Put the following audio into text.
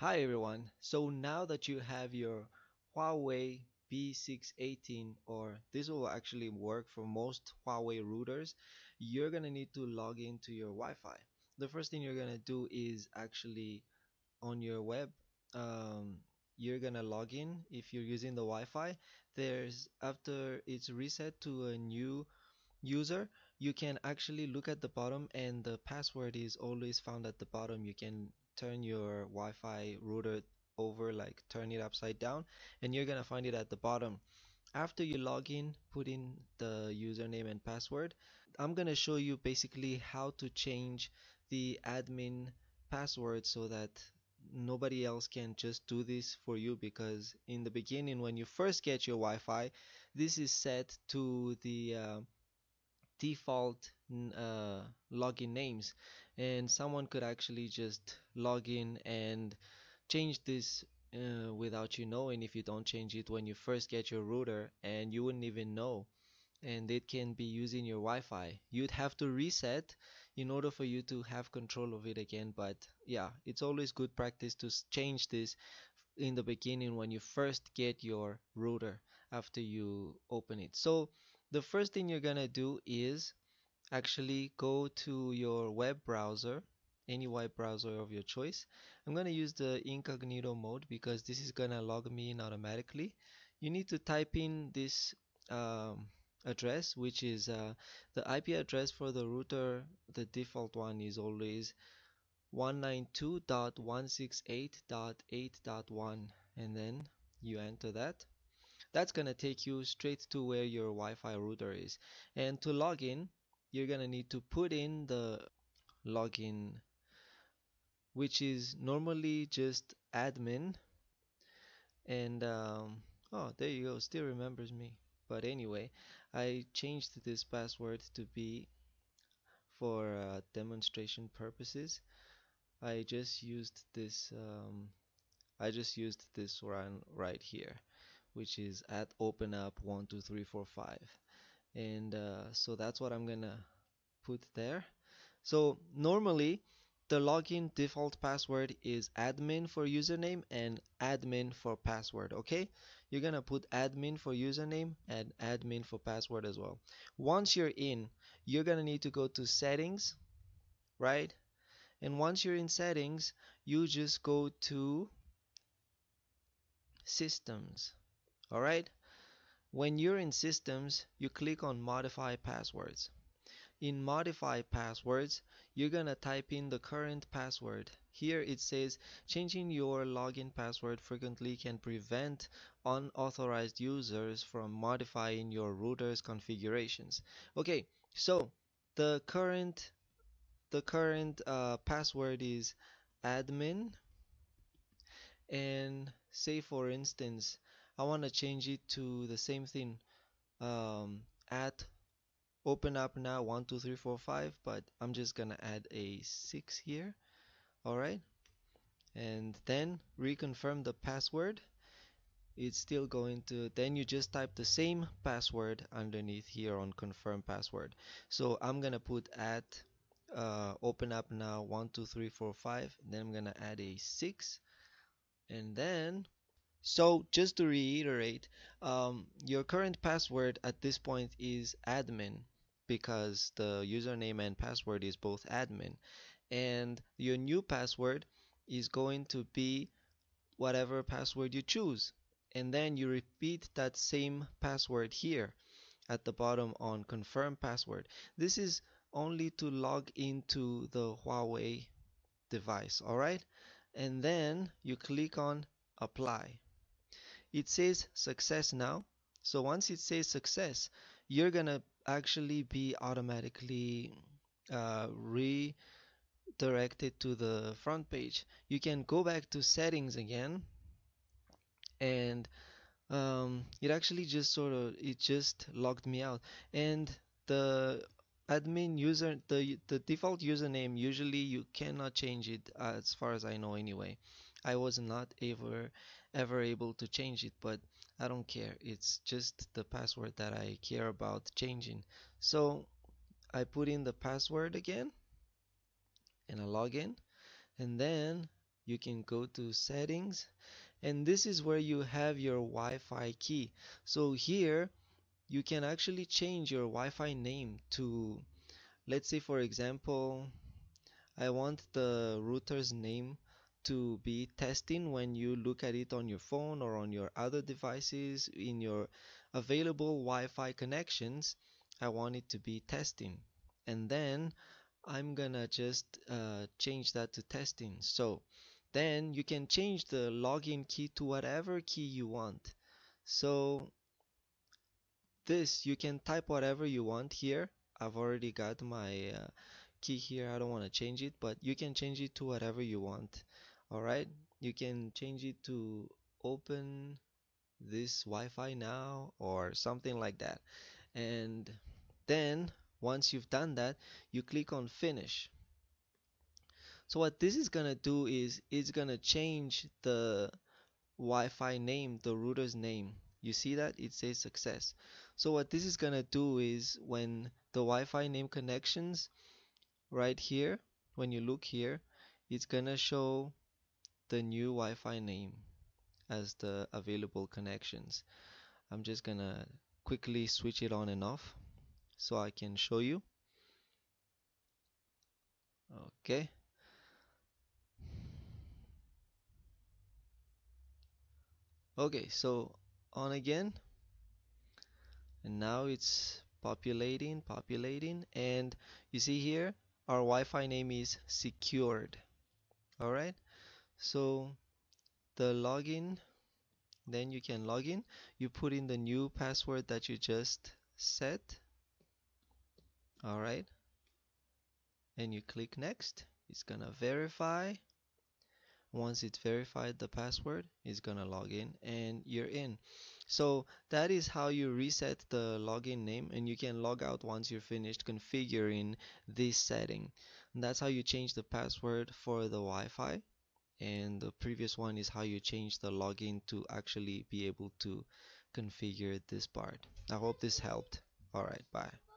Hi everyone, so now that you have your Huawei B618, or this will actually work for most Huawei routers, you're gonna need to log into your Wi-Fi. The first thing you're gonna do is actually on your web, you're gonna log in. If you're using the Wi-Fi, after it's reset to a new user, you can actually look at the bottom and the password is always found at the bottom. You can turn your Wi-Fi router over, like turn it upside down, and you're gonna find it at the bottom. After you log in, put in the username and password. I'm gonna show you basically how to change the admin password so that nobody else can just do this for you, because in the beginning when you first get your Wi-Fi, this is set to the default login names, and someone could actually just log in and change this without you knowing if you don't change it when you first get your router, and you wouldn't even know, and it can be using your Wi-Fi. You'd have to reset in order for you to have control of it again. But yeah, it's always good practice to change this in the beginning when you first get your router after you open it. So the first thing you're gonna do is actually go to your web browser, any web browser of your choice. I'm gonna use the incognito mode because this is gonna log me in automatically. You need to type in this address, which is the IP address for the router. The default one is always 192.168.8.1, and then you enter that. That's gonna take you straight to where your Wi-Fi router is. And to log in, you're gonna need to put in the login, which is normally just admin, and oh, there you go, still remembers me. But anyway, I changed this password to be, for demonstration purposes, I just used this one right here, which is @openup12345, and so that's what I'm gonna put there. So normally the login default password is admin for username and admin for password. Okay, you're gonna put admin for username and admin for password as well. Once you're in, you're gonna need to go to settings, right? And once you're in settings, you just go to systems. Alright, when you're in systems, you click on modify passwords. In modify passwords, you're gonna type in the current password. Here it says changing your login password frequently can prevent unauthorized users from modifying your router's configurations. Okay, so the current password is admin, and say for instance I want to change it to the same thing, @openupnow12345, but I'm just gonna add a 6 here. Alright, and then reconfirm the password. It's still going to, then you just type the same password underneath here on confirm password. So I'm gonna put @openupnow12345, then I'm gonna add a 6, and then, so just to reiterate, your current password at this point is admin, because the username and password is both admin, and your new password is going to be whatever password you choose, and then you repeat that same password here at the bottom on confirm password. This is only to log into the Huawei device. Alright, and then you click on apply. It says success now. So once it says success, you're gonna actually be automatically redirected to the front page. You can go back to settings again, and it actually just sort of, it just logged me out. And the admin user, the default username, usually you cannot change it, as far as I know anyway. I was not ever able to change it, but I don't care. It's just the password that I care about changing. So I put in the password again and I log in, and then you can go to settings, and this is where you have your Wi-Fi key. So here you can actually change your Wi-Fi name to, let's say for example, I want the router's name to be testing when you look at it on your phone or on your other devices. In your available Wi-Fi connections, I want it to be testing, and then I'm gonna just change that to testing. So then you can change the login key to whatever key you want. So this, you can type whatever you want here. I've already got my key here, I don't want to change it, but you can change it to whatever you want. Alright, you can change it to open this Wi-Fi now or something like that. And then once you've done that, you click on finish. So what this is gonna do is it's gonna change the Wi-Fi name, the router's name. You see that it says success. So what this is gonna do is when the Wi-Fi name connections, right here, when you look here, it's gonna show the new Wi-Fi name as the available connections. I'm just gonna quickly switch it on and off so I can show you. Okay, so on again, and now it's populating, and you see here our Wi-Fi name is secured. Alright, so the login, then you can log in, you put in the new password that you just set. Alright, and you click next. It's gonna verify. Once it's verified the password, it's gonna log in and you're in. So that is how you reset the login name, and you can log out once you're finished configuring this setting. And that's how you change the password for the Wi-Fi, and the previous one is how you change the login to actually be able to configure this part. I hope this helped. Alright, bye.